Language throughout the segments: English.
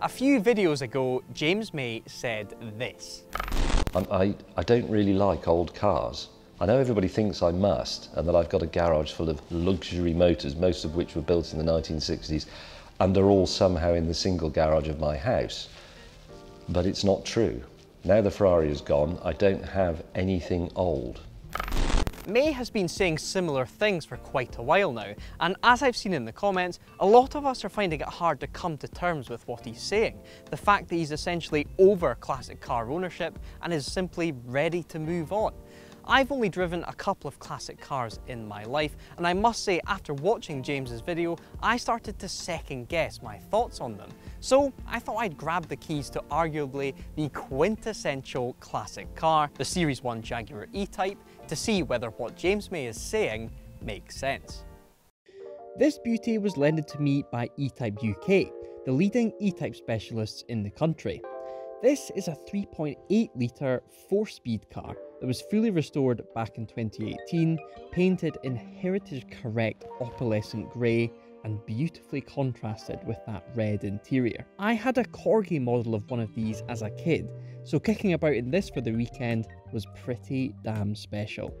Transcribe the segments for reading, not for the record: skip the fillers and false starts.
A few videos ago, James May said this. I don't really like old cars. I know everybody thinks I must, and that I've got a garage full of luxury motors, most of which were built in the 1960s, and are all somehow in the single garage of my house. But it's not true. Now the Ferrari is gone, I don't have anything old. May has been saying similar things for quite a while now, and as I've seen in the comments, a lot of us are finding it hard to come to terms with what he's saying. The fact that he's essentially over classic car ownership and is simply ready to move on. I've only driven a couple of classic cars in my life, and I must say after watching James's video, I started to second guess my thoughts on them. So I thought I'd grab the keys to arguably the quintessential classic car, the Series 1 Jaguar E-Type, to see whether what James May is saying makes sense. This beauty was lended to me by E-Type UK, the leading E-Type specialists in the country. This is a 3.8 litre 4-speed car that was fully restored back in 2018, painted in heritage-correct opalescent grey and beautifully contrasted with that red interior. I had a Corgi model of one of these as a kid, so kicking about in this for the weekend was pretty damn special.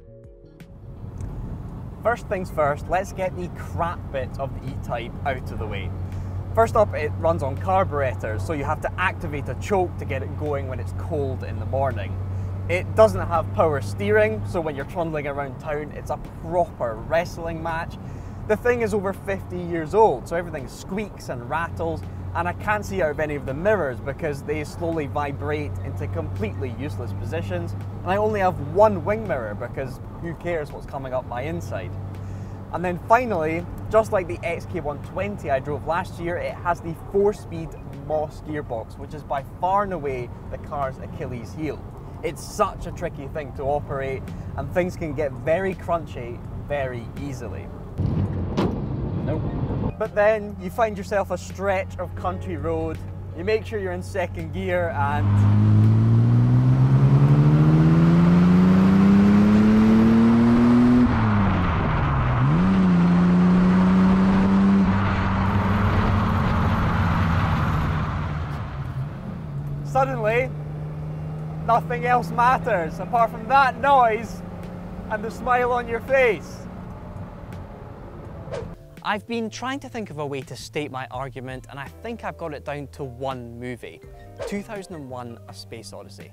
First things first, let's get the crap bit of the E-Type out of the way. First up, it runs on carburetors, so you have to activate a choke to get it going when it's cold in the morning. It doesn't have power steering, so when you're trundling around town, it's a proper wrestling match. The thing is over 50 years old, so everything squeaks and rattles, and I can't see out of any of the mirrors because they slowly vibrate into completely useless positions, and I only have one wing mirror because who cares what's coming up my inside. And then finally, just like the XK120 I drove last year, it has the 4-speed Moss gearbox, which is by far and away the car's Achilles heel. It's such a tricky thing to operate, and things can get very crunchy very easily. Nope. But then you find yourself a stretch of country road, you make sure you're in second gear, and suddenly, nothing else matters apart from that noise and the smile on your face. I've been trying to think of a way to state my argument, and I think I've got it down to one movie, 2001: A Space Odyssey.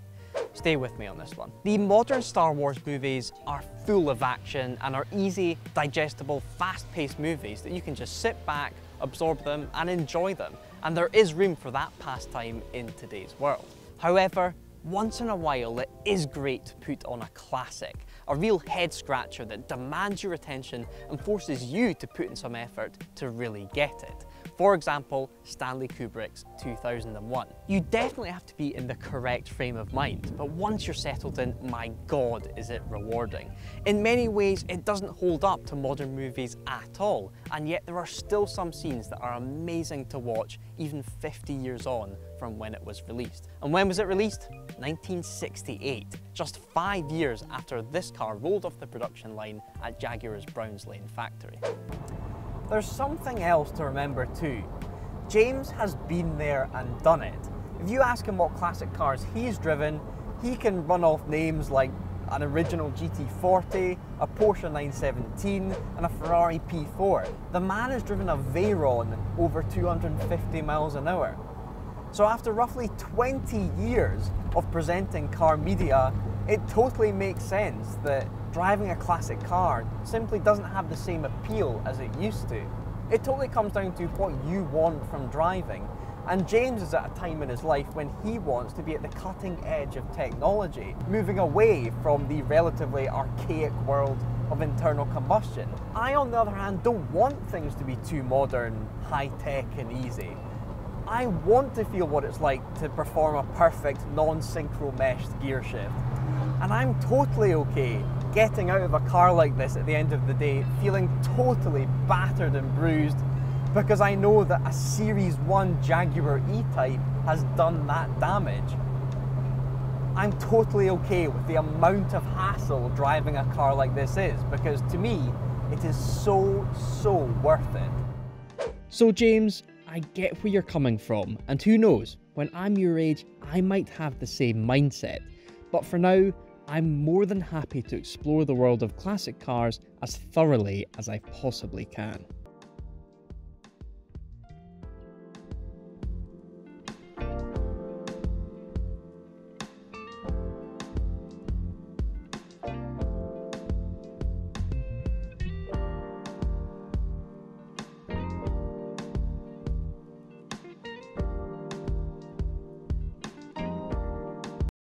Stay with me on this one. The modern Star Wars movies are full of action and are easy, digestible, fast-paced movies that you can just sit back, absorb them and enjoy them. And there is room for that pastime in today's world. However, once in a while, it is great to put on a classic, a real head scratcher that demands your attention and forces you to put in some effort to really get it. For example, Stanley Kubrick's 2001. You definitely have to be in the correct frame of mind, but once you're settled in, my God, is it rewarding. In many ways, it doesn't hold up to modern movies at all, and yet there are still some scenes that are amazing to watch even 50 years on from when it was released. And when was it released? 1968, just 5 years after this car rolled off the production line at Jaguar's Browns Lane factory. There's something else to remember too. James has been there and done it. If you ask him what classic cars he's driven, he can run off names like an original GT40, a Porsche 917 and a Ferrari P4. The man has driven a Veyron over 250 miles an hour. So after roughly 20 years of presenting car media, it totally makes sense that driving a classic car simply doesn't have the same appeal as it used to. It totally comes down to what you want from driving, and James is at a time in his life when he wants to be at the cutting edge of technology, moving away from the relatively archaic world of internal combustion. I, on the other hand, don't want things to be too modern, high-tech and easy. I want to feel what it's like to perform a perfect non-synchro meshed gear shift. And I'm totally okay getting out of a car like this at the end of the day feeling totally battered and bruised, because I know that a Series 1 Jaguar E-Type has done that damage. I'm totally okay with the amount of hassle driving a car like this is, because to me, it is so worth it. So James, I get where you're coming from, and who knows, when I'm your age, I might have the same mindset. But for now, I'm more than happy to explore the world of classic cars as thoroughly as I possibly can.